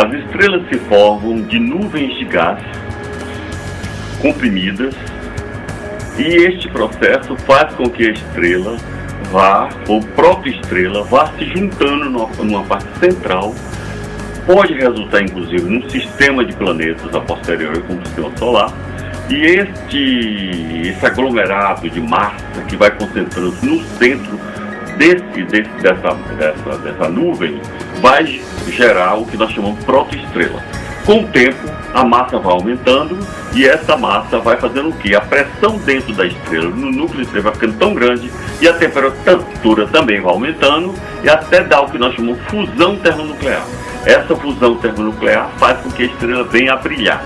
As estrelas se formam de nuvens de gás comprimidas e este processo faz com que a estrela vá, ou própria estrela, vá se juntando numa parte central. Pode resultar, inclusive, num sistema de planetas a posteriori, como o sistema solar. E esse aglomerado de massa que vai concentrando-se no centro dessa nuvem vai gerar o que nós chamamos de protoestrela. Com o tempo, a massa vai aumentando e essa massa vai fazendo o quê? A pressão dentro da estrela, no núcleo da estrela, vai ficando tão grande e a temperatura também vai aumentando e até dá o que nós chamamos de fusão termonuclear. Essa fusão termonuclear faz com que a estrela venha a brilhar.